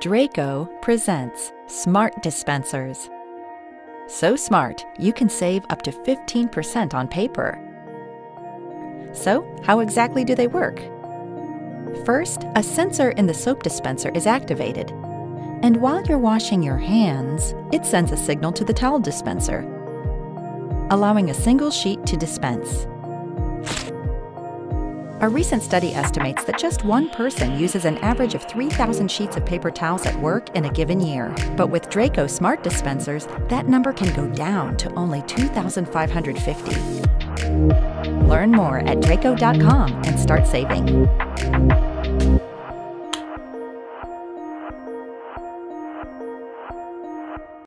Draco presents Smart Dispensers. So smart, you can save up to 15% on paper. So, how exactly do they work? First, a sensor in the soap dispenser is activated, and while you're washing your hands, it sends a signal to the towel dispenser, allowing a single sheet to dispense. A recent study estimates that just one person uses an average of 3,000 sheets of paper towels at work in a given year. But with Draco Smart Dispensers, that number can go down to only 2,550. Learn more at draco.com and start saving.